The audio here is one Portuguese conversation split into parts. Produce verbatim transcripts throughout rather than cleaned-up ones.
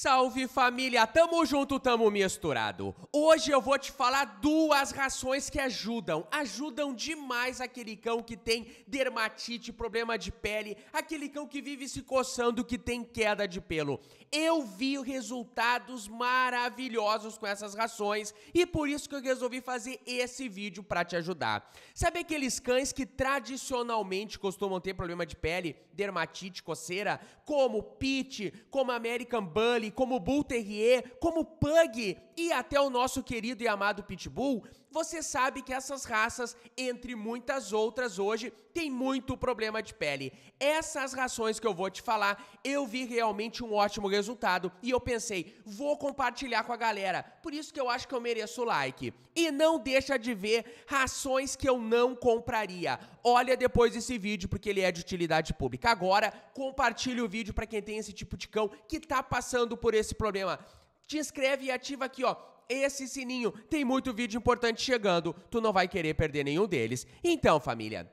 Salve família, tamo junto, tamo misturado. Hoje eu vou te falar duas rações que ajudam, ajudam demais aquele cão que tem dermatite, problema de pele, aquele cão que vive se coçando, que tem queda de pelo. Eu vi resultados maravilhosos com essas rações e por isso que eu resolvi fazer esse vídeo pra te ajudar. Sabe aqueles cães que tradicionalmente costumam ter problema de pele, dermatite, coceira, como Pit, como American Bully, como Bull Terrier, como Pug e até o nosso querido e amado Pitbull? Você sabe que essas raças, entre muitas outras hoje, tem muito problema de pele. Essas rações que eu vou te falar, eu vi realmente um ótimo resultado e eu pensei, vou compartilhar com a galera, por isso que eu acho que eu mereço o like. E não deixa de ver rações que eu não compraria. Olha depois desse vídeo, porque ele é de utilidade pública. Agora, compartilha o vídeo para quem tem esse tipo de cão que tá passando por esse problema. Te inscreve e ativa aqui, ó, esse sininho, tem muito vídeo importante chegando, tu não vai querer perder nenhum deles. Então, família,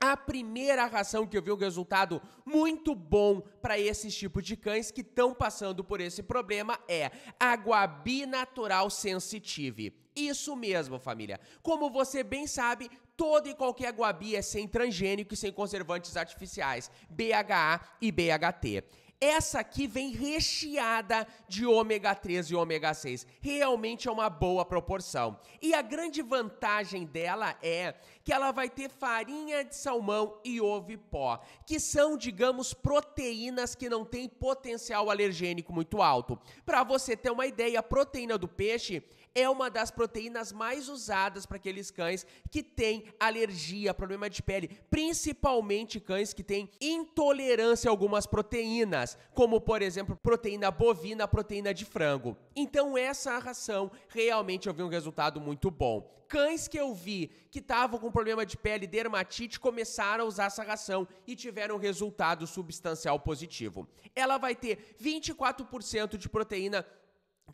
a primeira ração que eu vi um resultado muito bom para esses tipos de cães que estão passando por esse problema é a Guabi Natural Sensitive. Isso mesmo, família. Como você bem sabe, todo e qualquer guabi é sem transgênico e sem conservantes artificiais, B H A e B H T. Essa aqui vem recheada de ômega três e ômega seis. Realmente é uma boa proporção. E a grande vantagem dela é que ela vai ter farinha de salmão e ovipó, que são, digamos, proteínas que não têm potencial alergênico muito alto. Para você ter uma ideia, a proteína do peixe é uma das proteínas mais usadas para aqueles cães que têm alergia, problema de pele, principalmente cães que têm intolerância a algumas proteínas, como, por exemplo, proteína bovina, proteína de frango. Então, essa ração, realmente eu vi um resultado muito bom. Cães que eu vi que estavam com problema de pele, dermatite, começaram a usar essa ração e tiveram resultado substancial positivo. Ela vai ter vinte e quatro por cento de proteína,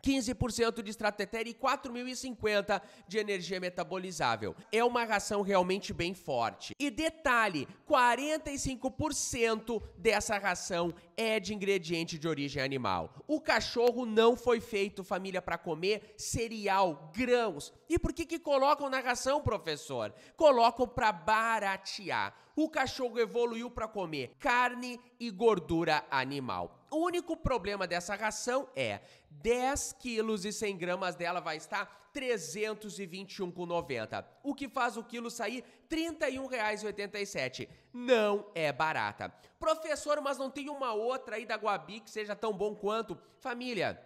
quinze por cento de estratéria e quatro mil e cinquenta de energia metabolizável. É uma ração realmente bem forte. E detalhe, quarenta e cinco por cento dessa ração é de ingrediente de origem animal. O cachorro não foi feito, família, para comer cereal, grãos. E por que que colocam na ração, professor? Colocam para baratear. O cachorro evoluiu para comer carne e gordura animal. O único problema dessa ração é dez quilos e cem gramas dela vai estar trezentos e vinte e um reais e noventa centavos, o que faz o quilo sair trinta e um reais e oitenta e sete centavos. Não é barata. Professor, mas não tem uma outra aí da Guabi que seja tão bom quanto? Família,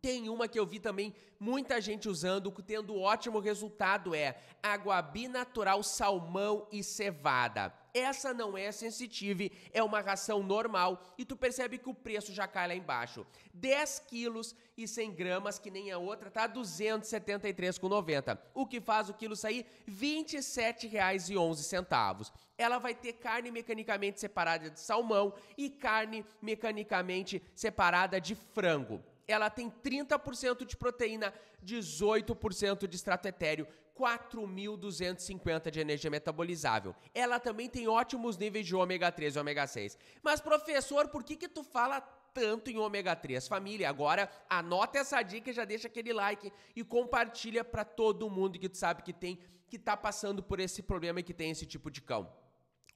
tem uma que eu vi também muita gente usando, tendo ótimo resultado, é a Guabi Natural Salmão e Cevada. Essa não é sensitive, é uma ração normal e tu percebe que o preço já cai lá embaixo. dez quilos e cem gramas, que nem a outra, tá duzentos e setenta e três reais e noventa centavos, o que faz o quilo sair vinte e sete reais e onze centavos. Ela vai ter carne mecanicamente separada de salmão e carne mecanicamente separada de frango. Ela tem trinta por cento de proteína, dezoito por cento de extrato etéreo, quatro mil duzentos e cinquenta de energia metabolizável. Ela também tem ótimos níveis de ômega três e ômega seis. Mas, professor, por que que tu fala tanto em ômega três? Família, agora anota essa dica e já deixa aquele like e compartilha para todo mundo que tu sabe que tem, que tá passando por esse problema e que tem esse tipo de cão.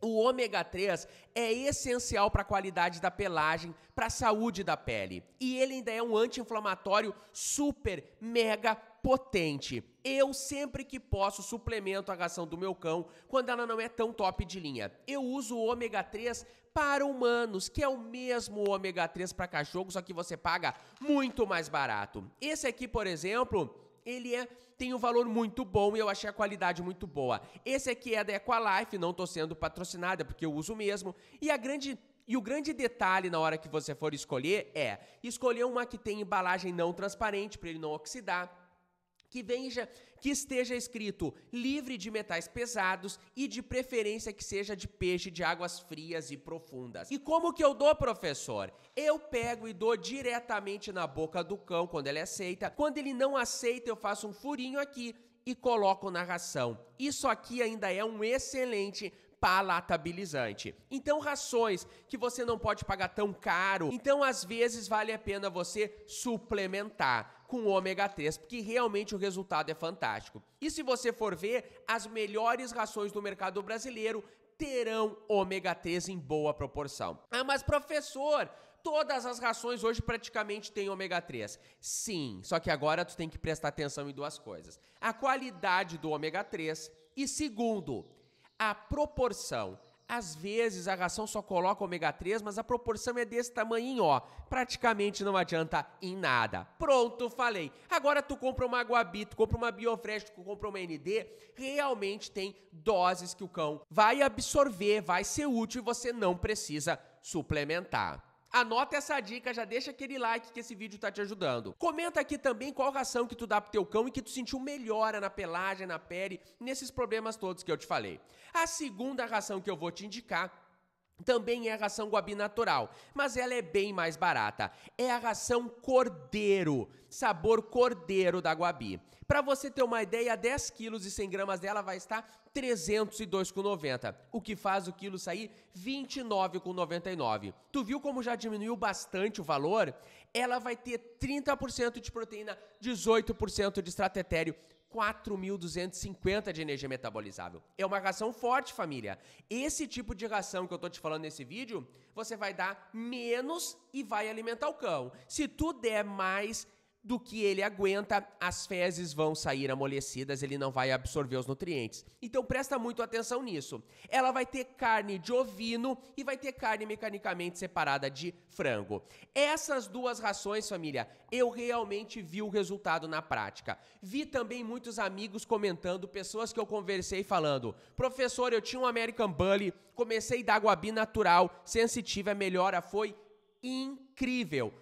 O ômega três é essencial para a qualidade da pelagem, para a saúde da pele. E ele ainda é um anti-inflamatório super, mega potente. Eu sempre que posso suplemento a ração do meu cão quando ela não é tão top de linha. Eu uso o ômega três para humanos, que é o mesmo ômega três para cachorro, só que você paga muito mais barato. Esse aqui, por exemplo, ele é, tem um valor muito bom e eu achei a qualidade muito boa. Esse aqui é da Equalife, não estou sendo patrocinada porque eu uso mesmo. E, a grande, e o grande detalhe na hora que você for escolher é escolher uma que tem embalagem não transparente para ele não oxidar, que, venja, que esteja escrito livre de metais pesados e de preferência que seja de peixe de águas frias e profundas. E como que eu dou, professor? Eu pego e dou diretamente na boca do cão quando ele aceita. Quando ele não aceita, eu faço um furinho aqui e coloco na ração. Isso aqui ainda é um excelente palatabilizante. Então, rações que você não pode pagar tão caro, então às vezes vale a pena você suplementar com ômega três, porque realmente o resultado é fantástico. E se você for ver, as melhores rações do mercado brasileiro terão ômega três em boa proporção. Ah, mas professor, todas as rações hoje praticamente têm ômega três. Sim, só que agora tu tem que prestar atenção em duas coisas. A qualidade do ômega três e, segundo, a proporção. Às vezes a ração só coloca ômega três, mas a proporção é desse tamanho, ó. Praticamente não adianta em nada. Pronto, falei. Agora tu compra uma Guabi, tu compra uma Biofresh, tu compra uma N D, realmente tem doses que o cão vai absorver, vai ser útil e você não precisa suplementar. Anota essa dica, já deixa aquele like que esse vídeo tá te ajudando. Comenta aqui também qual ração que tu dá pro teu cão e que tu sentiu melhora na pelagem, na pele, nesses problemas todos que eu te falei. A segunda ração que eu vou te indicar também é a ração Guabi Natural, mas ela é bem mais barata. É a ração cordeiro, sabor cordeiro da Guabi. Para você ter uma ideia, dez quilos e cem gramas dela vai estar trezentos e dois reais e noventa centavos, o que faz o quilo sair vinte e nove reais e noventa e nove centavos. Tu viu como já diminuiu bastante o valor? Ela vai ter trinta por cento de proteína, dezoito por cento de estratétéreo, quatro mil duzentos e cinquenta de energia metabolizável. É uma ração forte, família. Esse tipo de ração que eu tô te falando nesse vídeo, você vai dar menos e vai alimentar o cão. Se tu der mais do que ele aguenta, as fezes vão sair amolecidas, ele não vai absorver os nutrientes. Então presta muito atenção nisso. Ela vai ter carne de ovino e vai ter carne mecanicamente separada de frango. Essas duas rações, família, eu realmente vi o resultado na prática. Vi também muitos amigos comentando, pessoas que eu conversei falando: professor, eu tinha um American Bully, comecei da Guabi Natural Sensitive, a melhora foi incrível.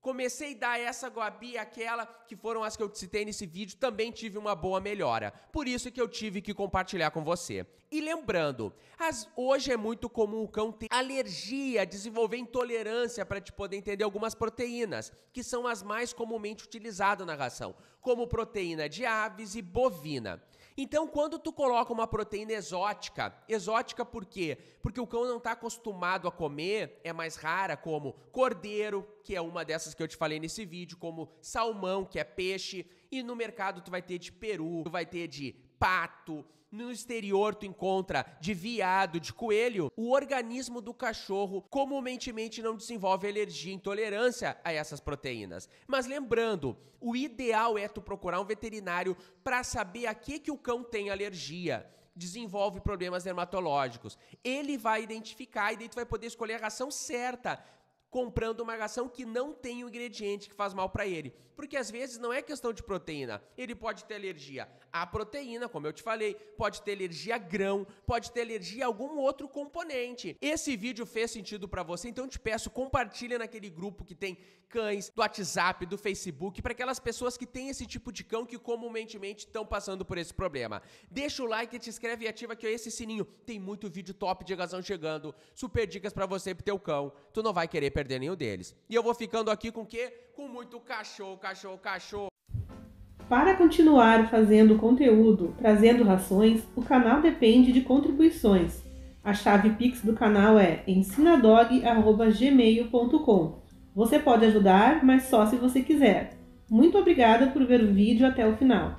Comecei a dar essa Guabi, aquela que foram as que eu citei nesse vídeo, também tive uma boa melhora. Por isso que eu tive que compartilhar com você. E lembrando, as, hoje é muito comum o cão ter alergia, desenvolver intolerância para te poder entender algumas proteínas, que são as mais comumente utilizadas na ração, como proteína de aves e bovina. Então, quando tu coloca uma proteína exótica, exótica por quê? Porque o cão não está acostumado a comer, é mais rara, como cordeiro, que é uma dessas que eu te falei nesse vídeo, como salmão, que é peixe, e no mercado tu vai ter de peru, tu vai ter de pato, no exterior tu encontra de veado, de coelho. O organismo do cachorro comumente não desenvolve alergia, intolerância a essas proteínas. Mas lembrando, o ideal é tu procurar um veterinário para saber a que que o cão tem alergia, desenvolve problemas dermatológicos. Ele vai identificar e daí tu vai poder escolher a ração certa, comprando uma ração que não tem o ingrediente que faz mal para ele. Porque às vezes não é questão de proteína, ele pode ter alergia à proteína, como eu te falei, pode ter alergia a grão, pode ter alergia a algum outro componente. Esse vídeo fez sentido para você, então te peço, compartilha naquele grupo que tem cães, do WhatsApp, do Facebook, para aquelas pessoas que têm esse tipo de cão que comumente estão passando por esse problema. Deixa o like, te inscreve e ativa aqui esse sininho. Tem muito vídeo top de ração chegando, super dicas para você e pro teu cão. Tu não vai querer perder nenhum deles. E eu vou ficando aqui com o quê? Com muito cachorro, cachorro, cachorro. Para continuar fazendo conteúdo, trazendo rações, o canal depende de contribuições. A chave Pix do canal é ensinadog arroba gmail ponto com. Você pode ajudar, mas só se você quiser. Muito obrigada por ver o vídeo até o final.